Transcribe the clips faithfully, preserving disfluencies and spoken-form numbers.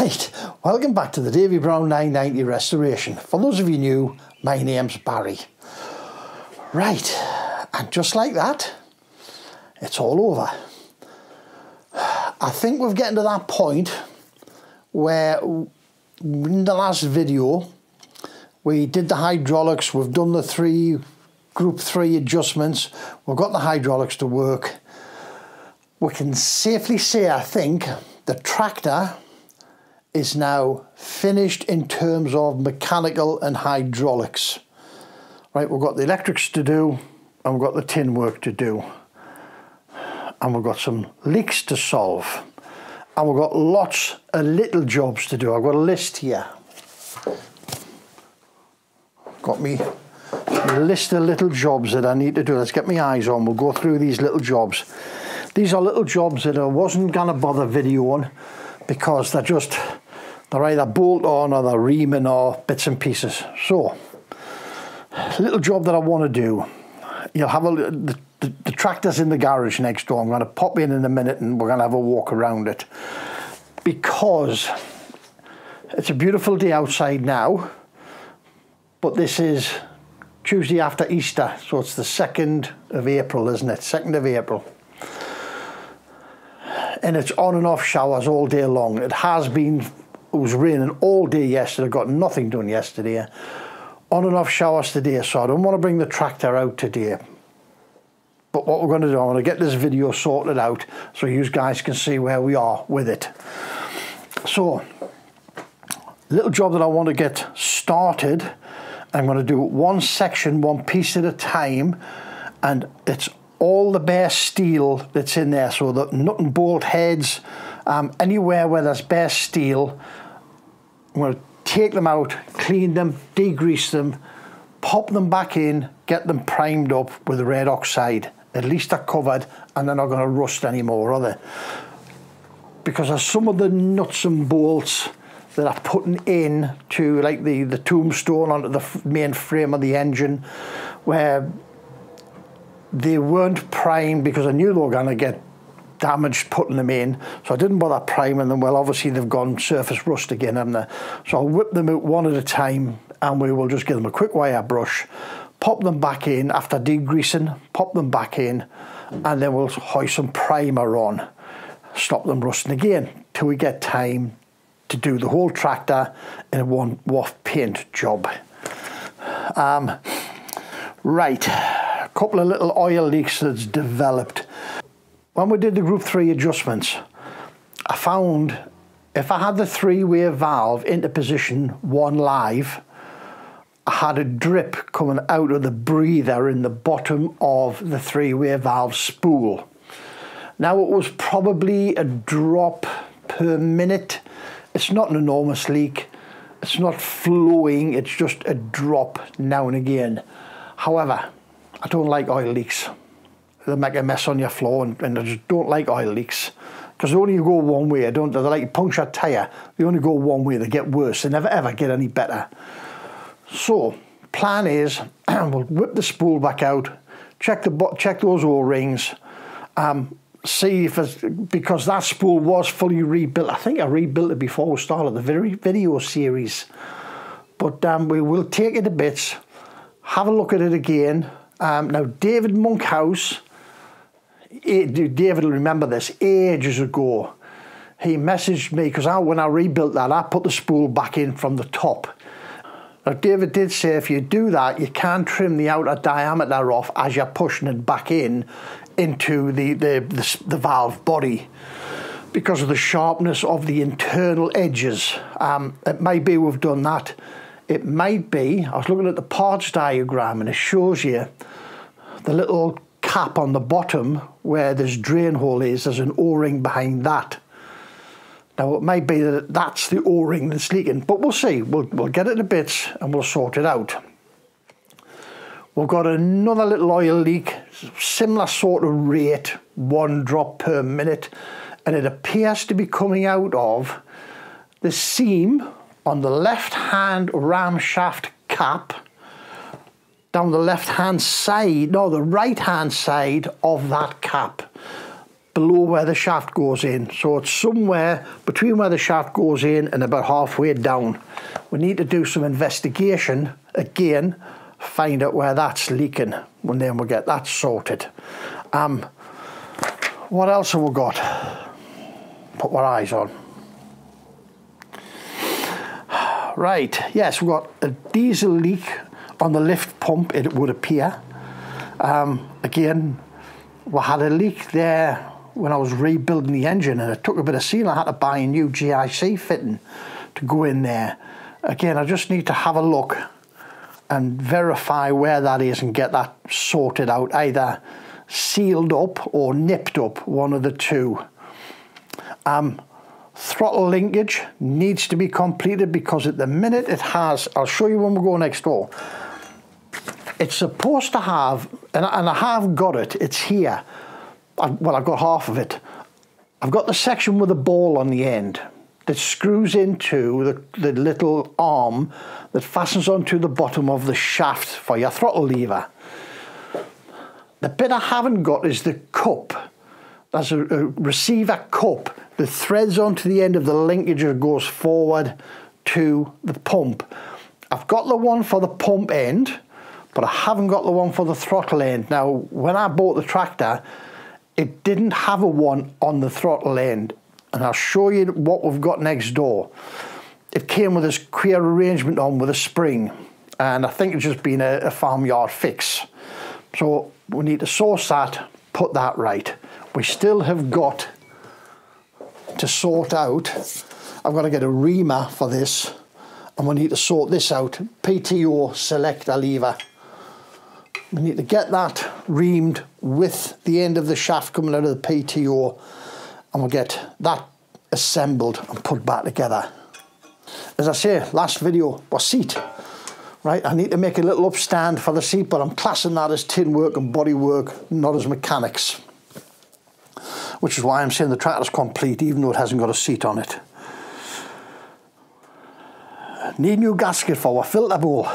Right, welcome back to the Davy Brown nine ninety restoration. For those of you new, my name's Barry. Right, and just like that, it's all over. I think we've getting to that point where in the last video, we did the hydraulics, we've done the three, group three adjustments, we've got the hydraulics to work. We can safely say, I think, the tractor is now finished in terms of mechanical and hydraulics. Right, we've got the electrics to do, and we've got the tin work to do. And we've got some leaks to solve. And we've got lots of little jobs to do. I've got a list here. Got me a list of little jobs that I need to do. Let's get my eyes on. We'll go through these little jobs. These are little jobs that I wasn't gonna bother video on because they're just, they're either bolt on or they're reaming or bits and pieces. So, little job that I want to do. You'll have a, the, the, the tractor's in the garage next door. I'm going to pop in in a minute and we're going to have a walk around it. Because it's a beautiful day outside now, but this is Tuesday after Easter. So it's the second of April, isn't it? second of April. And it's on and off showers all day long. It has been, it was raining all day yesterday. I got nothing done yesterday. On and off showers today, so I don't want to bring the tractor out today. But what we're going to do, I'm going to get this video sorted out so you guys can see where we are with it. So, little job that I want to get started. I'm going to do one section, one piece at a time, and it's all the bare steel that's in there, so the nut and bolt heads, um, anywhere where there's bare steel, I'm going to take them out, clean them, degrease them, pop them back in, get them primed up with red oxide. At least they're covered and they're not going to rust anymore, are they? Because there's some of the nuts and bolts that are putting in to like the, the tombstone onto the main frame of the engine where they weren't primed because I knew they were going to get damaged putting them in, so I didn't bother priming them. Well, obviously they've gone surface rust again, haven't they? So I'll whip them out one at a time and we will just give them a quick wire brush, pop them back in after degreasing, pop them back in, and then we'll hoist some primer on, stop them rusting again till we get time to do the whole tractor in a one waft paint job. Um, right, a couple of little oil leaks that's developed. When we did the group three adjustments, I found if I had the three-way valve into position one live, I had a drip coming out of the breather in the bottom of the three-way valve spool. Now it was probably a drop per minute. It's not an enormous leak. It's not flowing. It's just a drop now and again. However, I don't like oil leaks. They make a mess on your floor, and, and I just don't like oil leaks because they only go one way. I don't, they're like a puncture tyre, they only go one way, they get worse, they never ever get any better. So, plan is we'll whip the spool back out, check the check those O-rings, um, see if it's, because that spool was fully rebuilt. I think I rebuilt it before we started the very video series, but um, we will take it to bits, have a look at it again. Um, now, David Monkhouse. David will remember this, ages ago he messaged me because I, when I rebuilt that, I put the spool back in from the top. Now David did say if you do that you can trim the outer diameter off as you're pushing it back in into the, the, the, the valve body because of the sharpness of the internal edges. Um, it might be we've done that, it might be, I was looking at the parts diagram and it shows you the little cap on the bottom where this drain hole is, there's an O-ring behind that. Now it may be that that's the O-ring that's leaking, but we'll see, we'll, we'll get it to bits and we'll sort it out. We've got another little oil leak, similar sort of rate, one drop per minute, and it appears to be coming out of the seam on the left hand ram shaft cap down the left hand side, no, the right hand side of that cap. below where the shaft goes in. So it's somewhere between where the shaft goes in and about halfway down. We need to do some investigation again, find out where that's leaking, and then we'll get that sorted. Um, what else have we got? Put our eyes on. Right, yes, we've got a diesel leak on the lift pump, it would appear. Um, again, we had a leak there when I was rebuilding the engine, and it took a bit of seal. I had to buy a new G I C fitting to go in there. Again, I just need to have a look and verify where that is and get that sorted out, either sealed up or nipped up, one of the two. Um, throttle linkage needs to be completed, because at the minute it has, I'll show you when we go next door, it's supposed to have, and I have got it, it's here. I, well, I've got half of it. I've got the section with a ball on the end that screws into the, the little arm that fastens onto the bottom of the shaft for your throttle lever. The bit I haven't got is the cup. That's a, a receiver cup that threads onto the end of the linkage and goes forward to the pump. I've got the one for the pump end, but I haven't got the one for the throttle end. Now, when I bought the tractor, it didn't have a one on the throttle end. And I'll show you what we've got next door. It came with this queer arrangement on with a spring, and I think it's just been a, a farmyard fix. So we need to source that, put that right. We still have got to sort out, I've got to get a reamer for this, and we need to sort this out, P T O selector lever. We need to get that reamed with the end of the shaft coming out of the P T O, and we'll get that assembled and put back together. As I say, last video was seat, right? I need to make a little upstand for the seat, but I'm classing that as tin work and body work, not as mechanics. Which is why I'm saying the tractor's complete, even though it hasn't got a seat on it. Need new gasket for our filter bowl.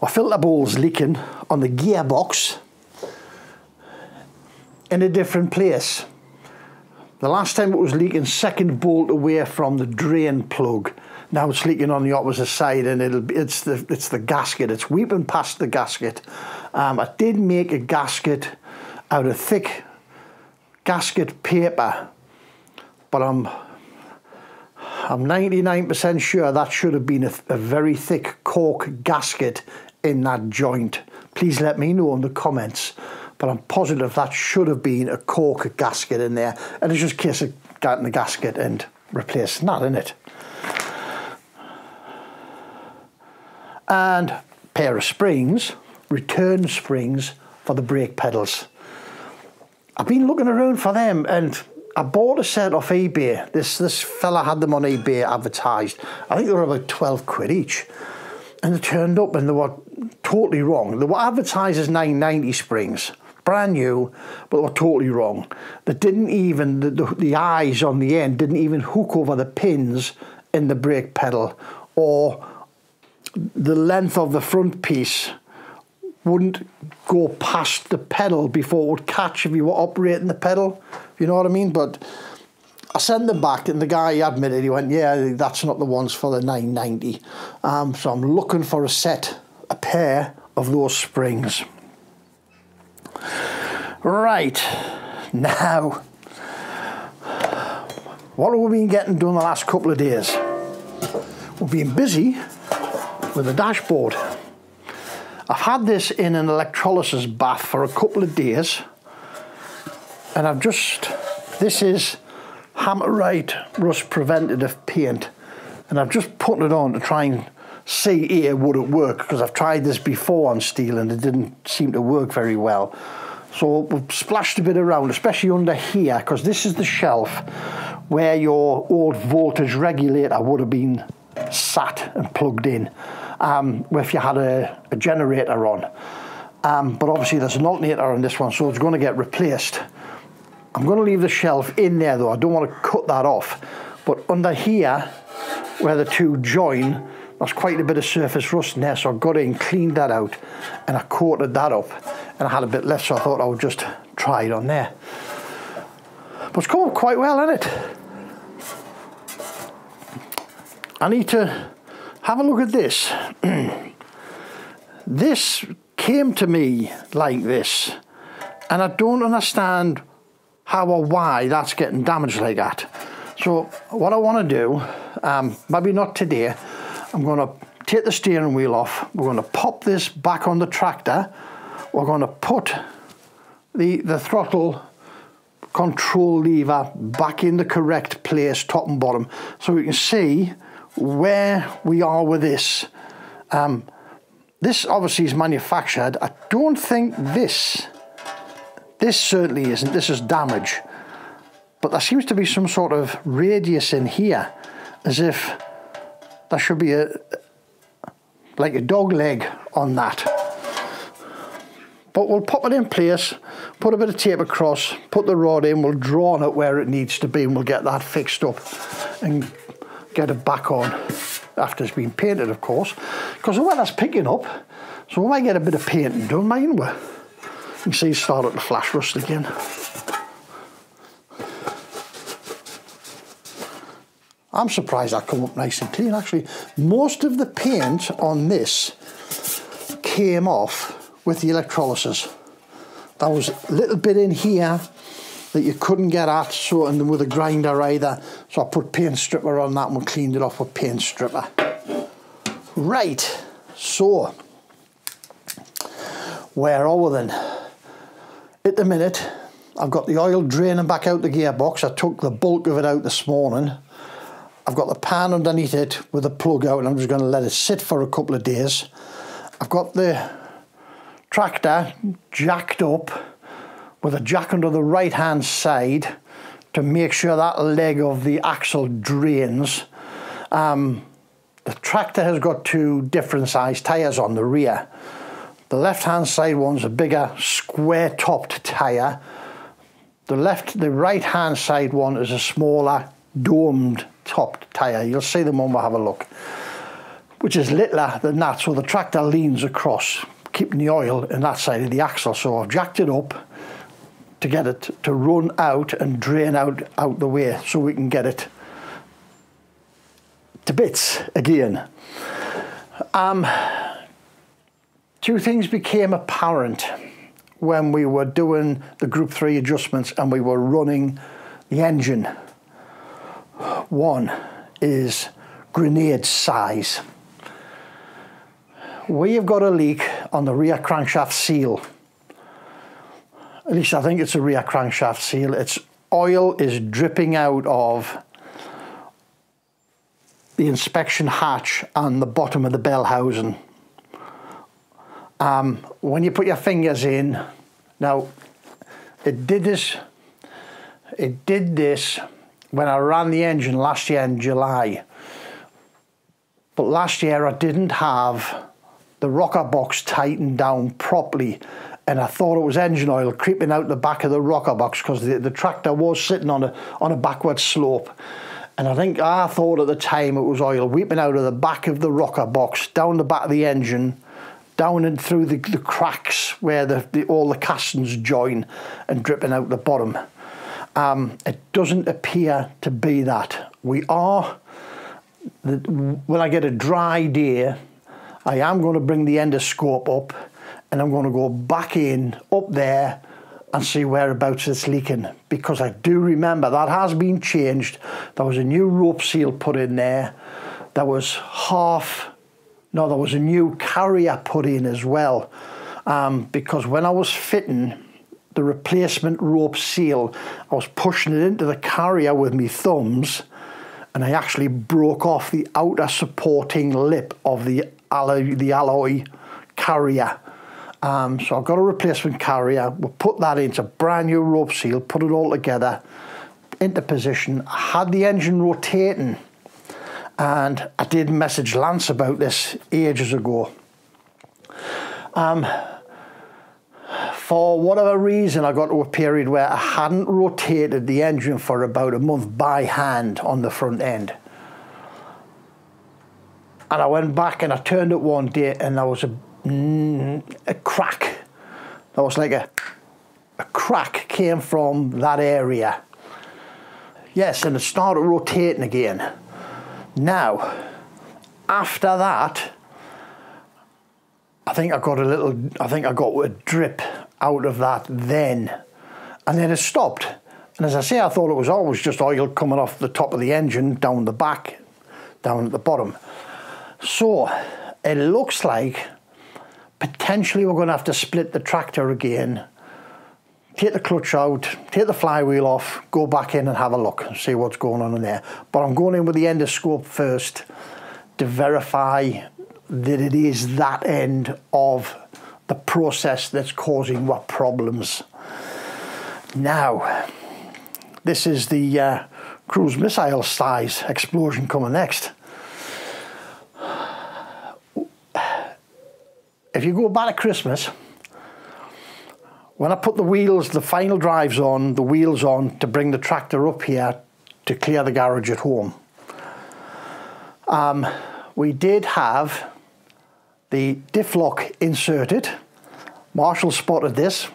Our filter bowl's leaking on the gearbox in a different place. The last time it was leaking second bolt away from the drain plug. Now it's leaking on the opposite side, and it'll, it's, the, it's the gasket. It's weeping past the gasket. Um, I did make a gasket out of thick gasket paper, but I'm I'm ninety-nine percent sure that should have been a, a very thick cork gasket in that joint. Please let me know in the comments. But I'm positive that should have been a cork gasket in there. And it's just a case of getting the gasket and replacing that, isn't it? And pair of springs, return springs for the brake pedals. I've been looking around for them, and I bought a set off eBay. This, this fella had them on eBay advertised. I think they were about twelve quid each. And they turned up and they were totally wrong. They were advertised as nine ninety springs. Brand new, but they were totally wrong. They didn't even, the, the, the eyes on the end didn't even hook over the pins in the brake pedal, or the length of the front piece wouldn't go past the pedal before it would catch if you were operating the pedal, if you know what I mean. But I sent them back, and the guy admitted, he went, yeah, that's not the ones for the nine ninety. Um, so I'm looking for a set, a pair of those springs. Right, now, what have we been getting done the last couple of days? We've been busy with the dashboard. I've had this in an electrolysis bath for a couple of days, and I've just, this is Hammerite rust preventative paint, and I've just put it on to try and see here would it work, because I've tried this before on steel and it didn't seem to work very well. So we've splashed a bit around, especially under here, because this is the shelf where your old voltage regulator would have been sat and plugged in, um, if you had a, a generator on. Um, but obviously there's an alternator on this one, so it's going to get replaced. I'm going to leave the shelf in there though, I don't want to cut that off. But under here, where the two join, there's quite a bit of surface rust in there, so I got in, cleaned that out, and I coated that up. And I had a bit left, so I thought I would just try it on there. was caught quite well, hadn't it? I need to have a look at this. This came to me like this, and I don't understand how or why that's getting damaged like that. So what I want to do, um, maybe not today, I'm going to take the steering wheel off, we're going to pop this back on the tractor, we're going to put the, the throttle control lever back in the correct place, top and bottom, so we can see where we are with this. Um, this obviously is manufactured. I don't think this, this certainly isn't, this is damage. But there seems to be some sort of radius in here, as if there should be a, like a dog leg on that. But we'll pop it in place, put a bit of tape across, put the rod in, we'll draw on it where it needs to be, and we'll get that fixed up and get it back on after it's been painted, of course, because the weather's picking up, so we might get a bit of painting done, mightn't we? You can see it's started to flash rust again. I'm surprised that come up nice and clean, actually. Most of the paint on this came off with the electrolysis. There was a little bit in here that you couldn't get at, so, and with a grinder either, so I put paint stripper on that and we cleaned it off with paint stripper. Right, so, where are we then? At the minute, I've got the oil draining back out the gearbox. I took the bulk of it out this morning. I've got the pan underneath it with the plug out, and I'm just going to let it sit for a couple of days. I've got the tractor jacked up with a jack under the right hand side to make sure that leg of the axle drains. Um, the tractor has got two different size tyres on the rear. The left hand side one's a bigger square topped tyre. The left, the right hand side one is a smaller domed topped tyre. You'll see them when we have a look, which is littler than that, so the tractor leans across, keeping the oil in that side of the axle. So I've jacked it up to get it to run out and drain out out the way, so we can get it to bits again. Um, two things became apparent when we were doing the group three adjustments and we were running the engine. One is grenade size. We have got a leak on the rear crankshaft seal. At least I think it's a rear crankshaft seal. Its oil is dripping out of the inspection hatch and the bottom of the bell housing. Um, when you put your fingers in, now it did this, it did this when I ran the engine last year in July. But last year I didn't have the rocker box tightened down properly, and I thought it was engine oil creeping out the back of the rocker box, because the, the tractor was sitting on a, on a backward slope. And I think I thought at the time it was oil weeping out of the back of the rocker box, down the back of the engine, down and through the, the cracks where the, the, all the castings join, and dripping out the bottom. Um, it doesn't appear to be that. We are, the, when I get a dry day, I am going to bring the endoscope up and I'm going to go back in up there and see whereabouts it's leaking, because I do remember that has been changed. There was a new rope seal put in there. There was half, no, there was a new carrier put in as well, um, because when I was fitting the replacement rope seal, I was pushing it into the carrier with my thumbs, and I actually broke off the outer supporting lip of the alloy, the alloy carrier. Um, so I've got a replacement carrier. We'll put that into brand new rope seal, put it all together into position. I had the engine rotating, and I did message Lance about this ages ago. Um, For whatever reason, I got to a period where I hadn't rotated the engine for about a month by hand on the front end. And I went back and I turned it one day, and there was a, mm, a crack. There was like a, a crack came from that area. Yes, and it started rotating again. Now, after that, I think I got a little, I think I got a drip out of that then. And then it stopped. And as I say, I thought it was always just oil coming off the top of the engine, down the back, down at the bottom. So it looks like potentially we're going to have to split the tractor again, take the clutch out, take the flywheel off, go back in and have a look and see what's going on in there. But I'm going in with the endoscope first to verify that it is that end of the process that's causing what problems. Now, this is the uh, cruise missile size explosion coming next. If you go back to Christmas, when I put the wheels, the final drives on, the wheels on to bring the tractor up here to clear the garage at home, um, we did have the diff lock inserted. Marshall spotted this.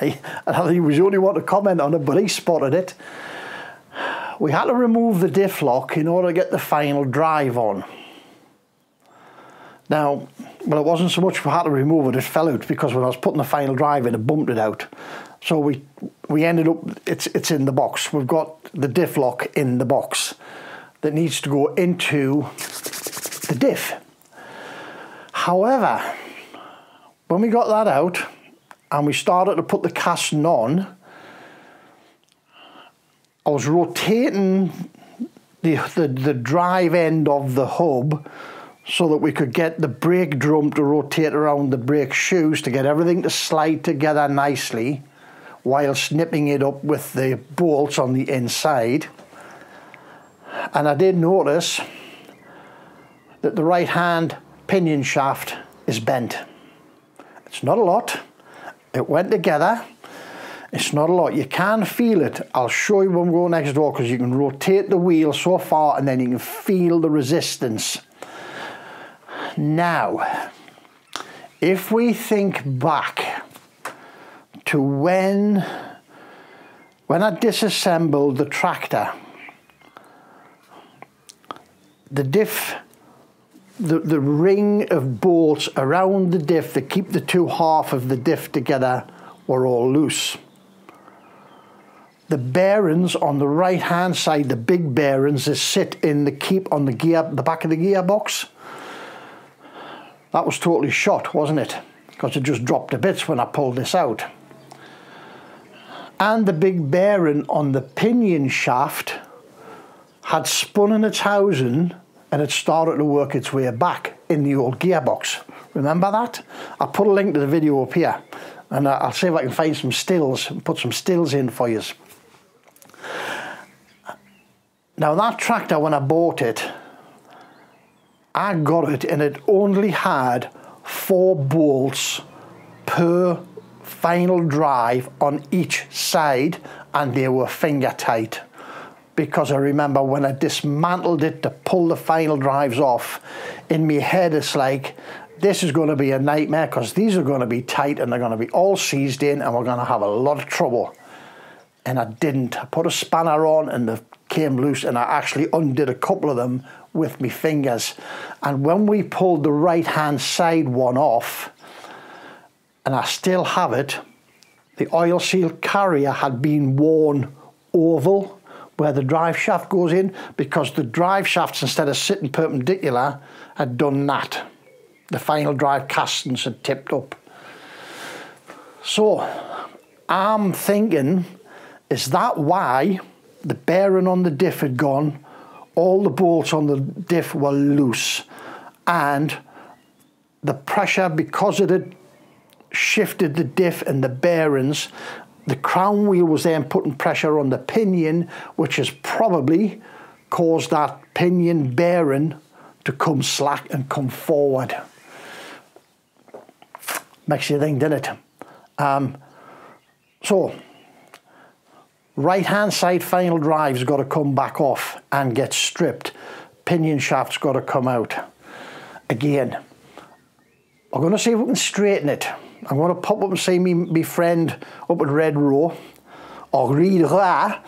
He, and I think he was the only one to comment on it, but he spotted it. We had to remove the diff lock in order to get the final drive on. Now, well, it wasn't so much we had to remove it, it fell out, because when I was putting the final drive in, it bumped it out. So we we ended up, it's, it's in the box. We've got the diff lock in the box that needs to go into the diff. However, when we got that out and we started to put the casting on, I was rotating the, the, the drive end of the hub so that we could get the brake drum to rotate around the brake shoes to get everything to slide together nicely while snipping it up with the bolts on the inside. And I did notice that the right hand pinion shaft is bent. It's not a lot. It went together. It's not a lot. You can feel it. I'll show you when we go next door, because you can rotate the wheel so far and then you can feel the resistance. Now, if we think back to when, when I disassembled the tractor, the diff, the, the ring of bolts around the diff that keep the two halves of the diff together were all loose. The bearings on the right hand side, the big bearings that sit in the keep on the gear, the back of the gearbox, that was totally shot, wasn't it? Because it just dropped to bits when I pulled this out. And the big bearing on the pinion shaft had spun in its housing and it started to work its way back in the old gearbox. Remember that? I'll put a link to the video up here and I'll see if I can find some stills and put some stills in for you. Now that tractor, when I bought it, I got it and it only had four bolts per final drive on each side, and they were finger tight, because I remember when I dismantled it to pull the final drives off, in my head it's like, this is going to be a nightmare, because these are going to be tight and they're going to be all seized in and we're going to have a lot of trouble. And I didn't. I put a spanner on and they came loose, and I actually undid a couple of them with my fingers. And when we pulled the right hand side one off, and I still have it, the oil seal carrier had been worn oval where the drive shaft goes in, because the drive shafts, instead of sitting perpendicular, had done that. The final drive castings had tipped up. So I'm thinking, is that why the bearing on the diff had gone? All the bolts on the diff were loose, and the pressure, because it had shifted the diff and the bearings, the crown wheel was then putting pressure on the pinion, which has probably caused that pinion bearing to come slack and come forward. Makes you think, doesn't it? Um, so. Right hand side final drive's got to come back off and get stripped. Pinion shaft's got to come out. Again, I'm going to see if we can straighten it. I'm going to pop up and see me, me friend up at Red Row, or Riedra,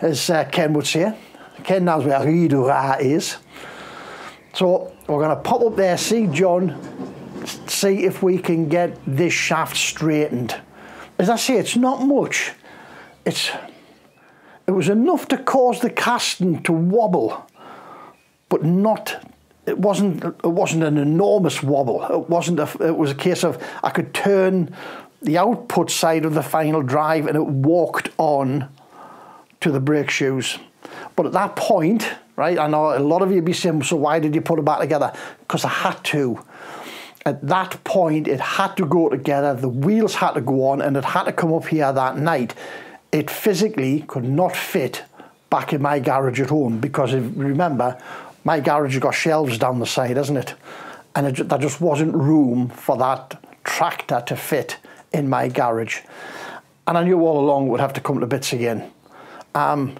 as uh, Ken would say. Ken knows where Riedra is. So we're going to pop up there, see John, see if we can get this shaft straightened. As I say, it's not much. It's, it was enough to cause the casting to wobble, but not, it wasn't, it wasn't an enormous wobble. It wasn't a, it was a case of I could turn the output side of the final drive and it walked on to the brake shoes. But at that point, right, I know a lot of you be saying, so why did you put it back together? Because I had to. At that point, it had to go together, the wheels had to go on, and it had to come up here that night. It physically could not fit back in my garage at home because, if you remember, my garage has got shelves down the side, hasn't it? And it, there just wasn't room for that tractor to fit in my garage. And I knew all along it would have to come to bits again. Um,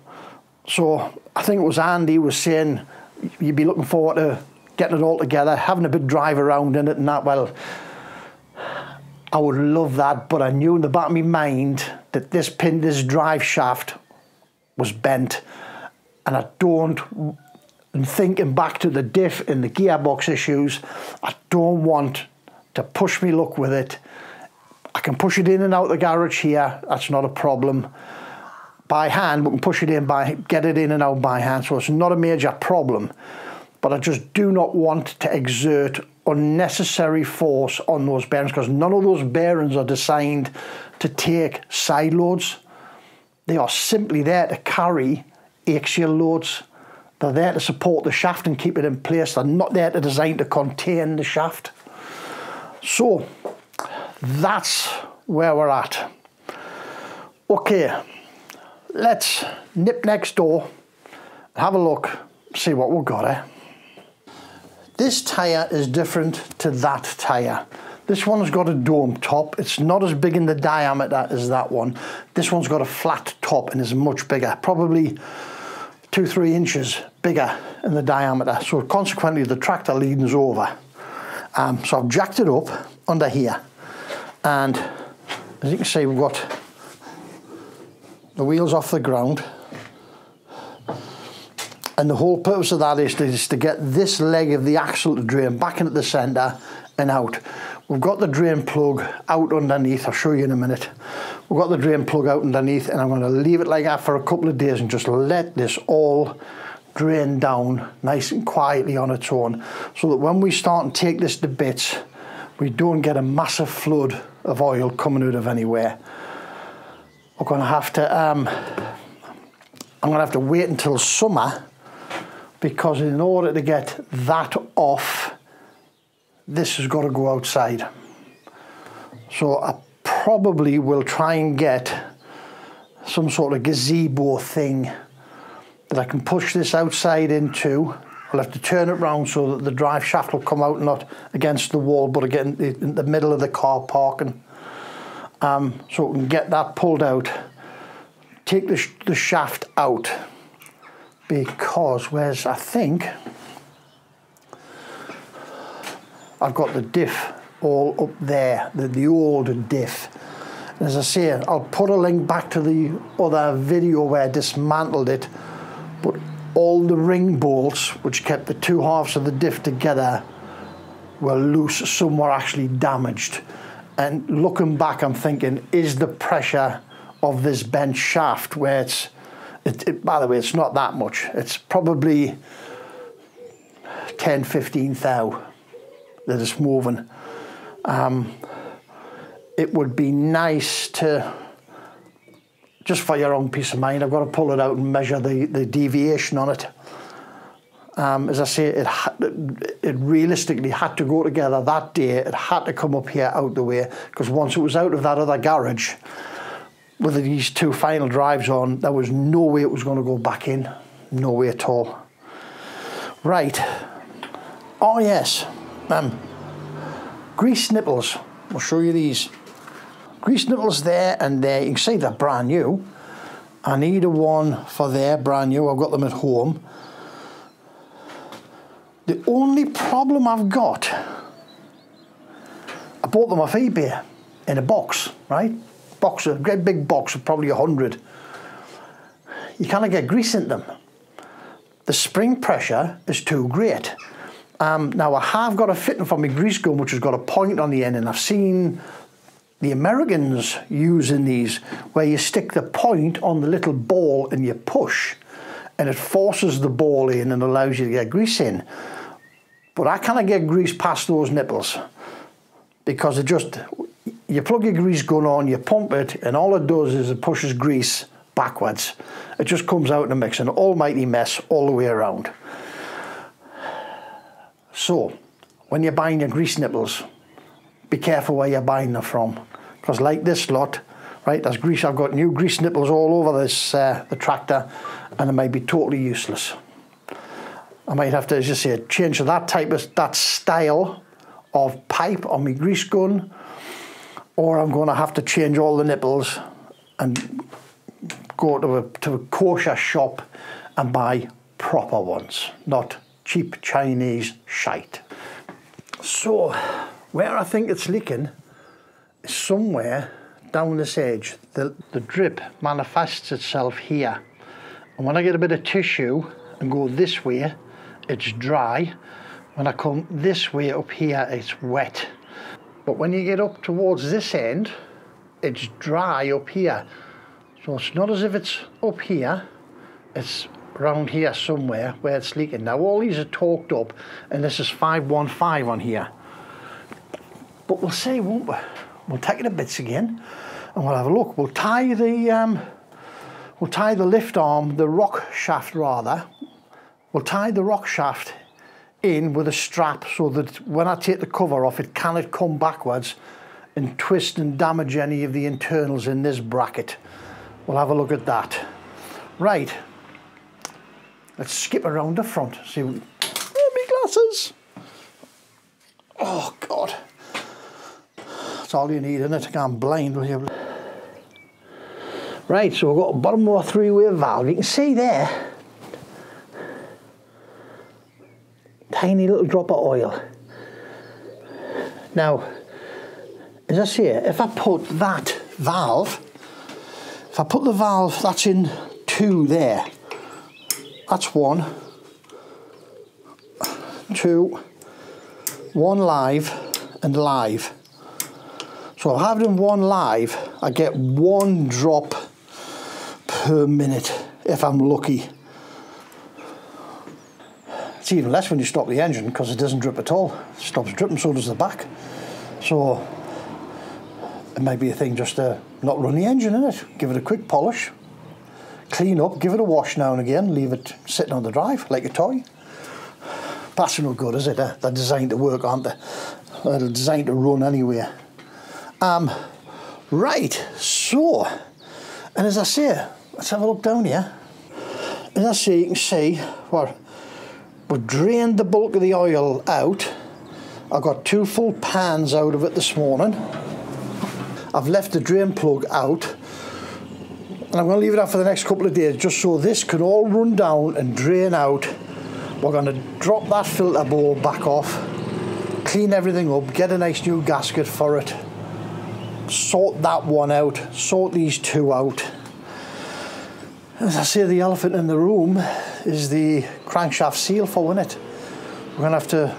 so I think it was Andy was saying, you'd be looking forward to getting it all together, having a big drive around in it and that. Well, I would love that, but I knew in the back of my mind that this pin, this drive shaft was bent. And I don't, and thinking back to the diff and the gearbox issues, I don't want to push me luck with it. I can push it in and out the garage here, that's not a problem. By hand, we can push it in, by get it in and out by hand, so it's not a major problem. But I just do not want to exert unnecessary force on those bearings, because none of those bearings are designed to take side loads. They are simply there to carry axial loads. They're there to support the shaft and keep it in place. They're not there to design to contain the shaft. So that's where we're at. Okay, let's nip next door, have a look, see what we've got, eh? This tyre is different to that tyre. This one's got a dome top. It's not as big in the diameter as that one. This one's got a flat top and is much bigger, probably two, three inches bigger in the diameter. So consequently, the tractor leans over. Um, so I've jacked it up under here. And as you can see, we've got the wheels off the ground. And the whole purpose of that is to, is to get this leg of the axle to drain back into the centre and out. We've got the drain plug out underneath. I'll show you in a minute. We've got the drain plug out underneath, and I'm going to leave it like that for a couple of days and just let this all drain down nice and quietly on its own, so that when we start and take this to bits, we don't get a massive flood of oil coming out of anywhere. We're going to have to, um, I'm going to have to wait until summer, because in order to get that off, this has got to go outside. So I probably will try and get some sort of gazebo thing that I can push this outside into. I'll have to turn it round so that the drive shaft will come out, not against the wall, but again in the middle of the car parking. Um, so we can get that pulled out, take the, sh the shaft out. Because where's, I think, I've got the diff all up there, the, the old diff. And as I say, I'll put a link back to the other video where I dismantled it, but all the ring bolts, which kept the two halves of the diff together, were loose, some were actually damaged. And looking back, I'm thinking, is the pressure of this bent shaft where it's, It, it, by the way, it's not that much. It's probably ten, fifteen thou that it's moving. Um, it would be nice to, just for your own peace of mind, I've got to pull it out and measure the, the deviation on it. Um, as I say, it, it realistically had to go together that day. It had to come up here out the way, because once it was out of that other garage, with these two final drives on, there was no way it was going to go back in. No way at all. Right. Oh yes. Um, grease nipples. I'll show you these. Grease nipples there and there. You can see they're brand new. I need a one for there, brand new. I've got them at home. The only problem I've got, I bought them off eBay in a box, right? Box, a great big box of probably a hundred. you can't get grease in them. The spring pressure is too great. Um, now I have got a fitting for my grease gun which has got a point on the end, and I've seen the Americans using these where you stick the point on the little ball and you push and it forces the ball in and allows you to get grease in. But I can't get grease past those nipples because it just, you plug your grease gun on, you pump it, and all it does is it pushes grease backwards. It just comes out in a mix, an almighty mess all the way around. So, when you're buying your grease nipples, be careful where you're buying them from, because like this lot, right, there's grease, I've got new grease nipples all over this uh, the tractor, and it might be totally useless. I might have to, as you say, change to that type of, that style of pipe on my grease gun, or I'm going to have to change all the nipples and go to a, to a kosher shop and buy proper ones, not cheap Chinese shite. So where I think it's leaking is somewhere down this edge. The, the drip manifests itself here. And when I get a bit of tissue and go this way, it's dry. When I come this way up here, it's wet. But when you get up towards this end, it's dry up here. So it's not as if it's up here, it's around here somewhere where it's leaking. Now all these are torqued up and this is five one five on here. But we'll see, won't we? We'll take it to bits again and we'll have a look. We'll tie the, um, we'll tie the lift arm, the rock shaft rather, we'll tie the rock shaft in with a strap so that when I take the cover off it cannot come backwards and twist and damage any of the internals in this bracket. We'll have a look at that. Right, let's skip around the front. See, oh, my glasses. Oh God, that's all you need, isn't it? I'm blind, will you? Right, so we've got a bottom of a three-way valve. You can see there, tiny little drop of oil. Now, as I say, if I put that valve If I put the valve that's in two there, that's one, two, one live and live. So having one live, I get one drop per minute if I'm lucky. It's even less when you stop the engine because it doesn't drip at all. It stops dripping, so does the back. So it might be a thing just to not run the engine in it. Give it a quick polish, clean up, give it a wash now and again, leave it sitting on the drive like a toy. That's no good, is it? Eh? They're designed to work, aren't they? They're designed to run anywhere. Um, right, so, and as I say, let's have a look down here. As I say, you can see where we've drained the bulk of the oil out. I got two full pans out of it this morning. I've left the drain plug out and I'm going to leave it out for the next couple of days just so this can all run down and drain out. We're going to drop that filter bowl back off, clean everything up, get a nice new gasket for it, sort that one out, sort these two out. As I say, the elephant in the room is the crankshaft seal for one it. We're going to have to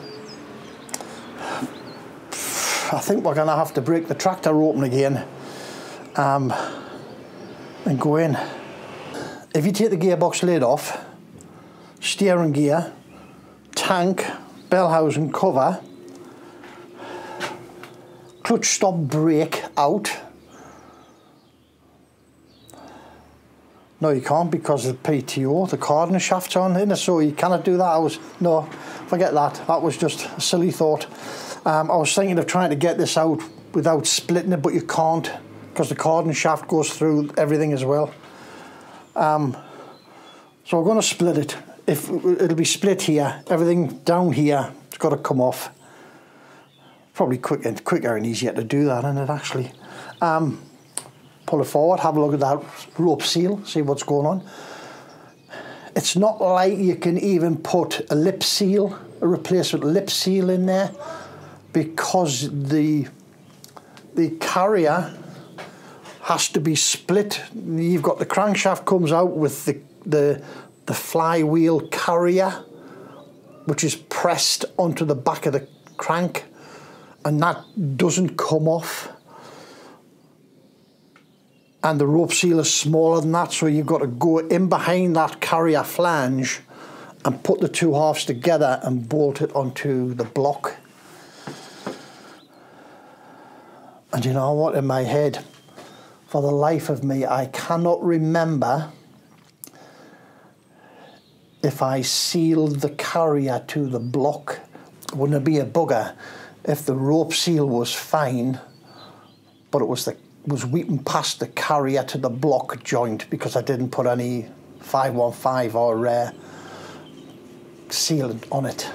I think we're going to have to break the tractor open again um, and go in. If you take the gearbox lid off, steering gear, tank, bell housing cover, clutch stop brake out. No, you can't because of the P T O, the cardioid shaft's on in it, so you cannot do that. I was, no, forget that. That was just a silly thought. Um, I was thinking of trying to get this out without splitting it, but you can't because the cardioid shaft goes through everything as well. Um, so we're going to split it. If it'll be split here, everything down here, it's got to come off. Probably quick and quicker and easier to do that, isn't it? Actually, um, pull it forward, have a look at that rope seal, see what's going on. It's not like you can even put a lip seal, a replacement lip seal in there, because the the carrier has to be split. You've got the crankshaft comes out with the the, the flywheel carrier, which is pressed onto the back of the crank, and that doesn't come off. And the rope seal is smaller than that, so you've got to go in behind that carrier flange and put the two halves together and bolt it onto the block. And you know what, in my head, for the life of me, I cannot remember if I sealed the carrier to the block. Wouldn't it be a bugger if the rope seal was fine, but it was the was weeping past the carrier to the block joint because I didn't put any five one five or uh, sealant on it.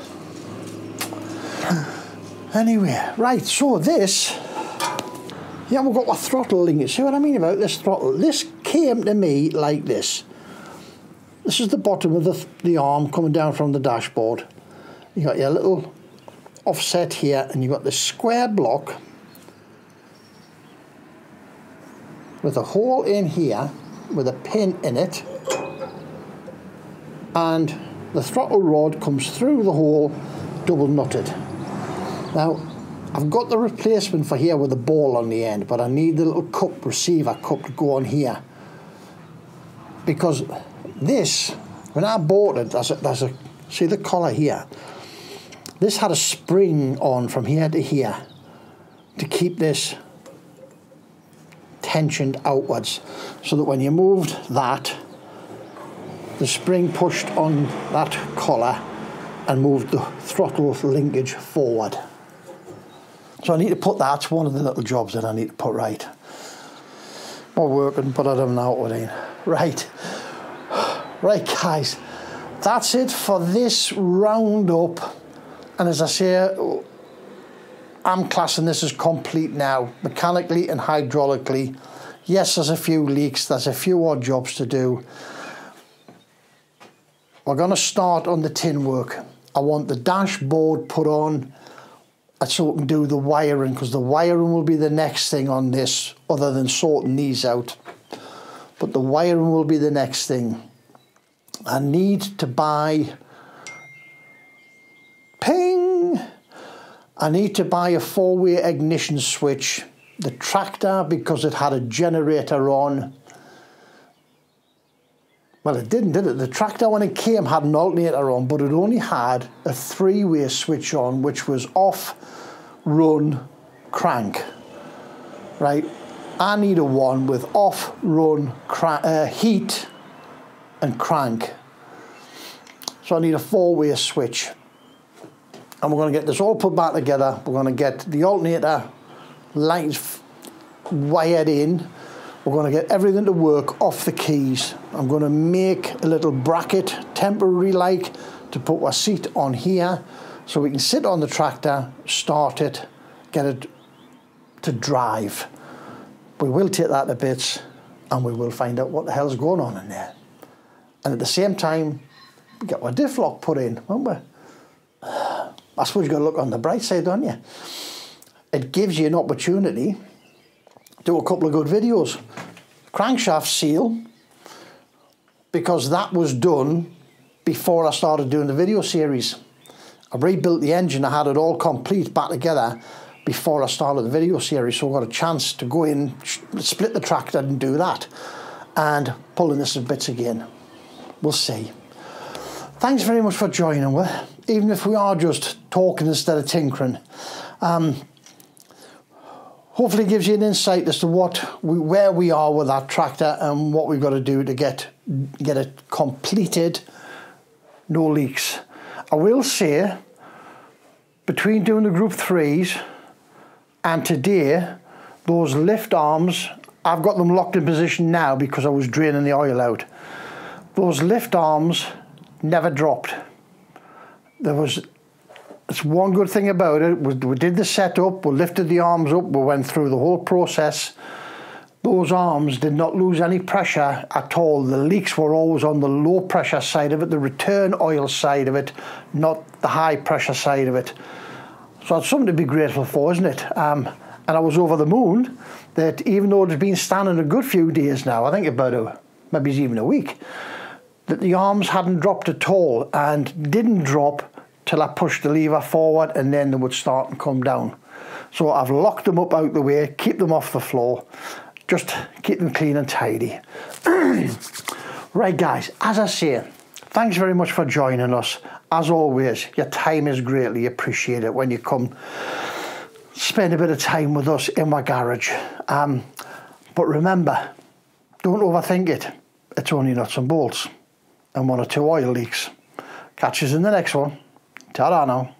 Anyway, right, so this, yeah, we've got the throttle link. See what I mean about this throttle? This came to me like this. This is the bottom of the, the arm coming down from the dashboard. You got your little offset here, and you've got this square block with a hole in here, with a pin in it, and the throttle rod comes through the hole, double nutted. Now, I've got the replacement for here with a ball on the end, but I need the little cup, receiver cup, to go on here. Because this, when I bought it, there's a, there's a, see the collar here? This had a spring on from here to here to keep this tensioned outwards, so that when you moved that, the spring pushed on that collar and moved the throttle linkage forward. So I need to put that's one of the little jobs that I need to put right. Not working, but I don't know what I mean. Right, right guys, that's it for this roundup. And as I say, I'm classing this as complete now, mechanically and hydraulically. Yes, there's a few leaks, there's a few odd jobs to do. We're going to start on the tin work. I want the dashboard put on so we can do the wiring, because the wiring will be the next thing on this, other than sorting these out. But the wiring will be the next thing. I need to buy... Ping! I need to buy a four-way ignition switch. The tractor, because it had a generator on. Well, it didn't, did it? The tractor, when it came, had an alternator on, but it only had a three-way switch on, which was off, run, crank. Right? I need a one with off, run, crank, uh, heat, and crank. So I need a four-way switch. And we're going to get this all put back together. We're going to get the alternator lights wired in. We're going to get everything to work off the keys. I'm going to make a little bracket, temporary-like, to put our seat on here so we can sit on the tractor, start it, get it to drive. We will take that to bits and we will find out what the hell's going on in there. And at the same time, we get our diff lock put in, won't we? I suppose you've got to look on the bright side, don't you? It gives you an opportunity to do a couple of good videos. Crankshaft seal, because that was done before I started doing the video series. I rebuilt the engine, I had it all complete back together before I started the video series, so I got a chance to go in, split the tractor and do that, and pulling this in bits again. We'll see. Thanks very much for joining with. Even if we are just talking instead of tinkering. Um, hopefully it gives you an insight as to what we, where we are with that tractor and what we've got to do to get, get it completed, no leaks. I will say, between doing the group threes and today, those lift arms, I've got them locked in position now because I was draining the oil out. Those lift arms never dropped. There was, it's one good thing about it, we, we did the setup, we lifted the arms up, we went through the whole process. Those arms did not lose any pressure at all. The leaks were always on the low pressure side of it, the return oil side of it, not the high pressure side of it. So that's something to be grateful for, isn't it? Um, And I was over the moon that even though it had been standing a good few days now, I think about a, maybe even a week, that the arms hadn't dropped at all and didn't drop till I pushed the lever forward, and then they would start and come down. So I've locked them up out the way, keep them off the floor, just keep them clean and tidy. Right guys, as I say, thanks very much for joining us. As always, your time is greatly appreciated when you come spend a bit of time with us in my garage. Um, but remember, don't overthink it. It's only nuts and bolts and one or two oil leaks. Catch us in the next one. Ta-da now.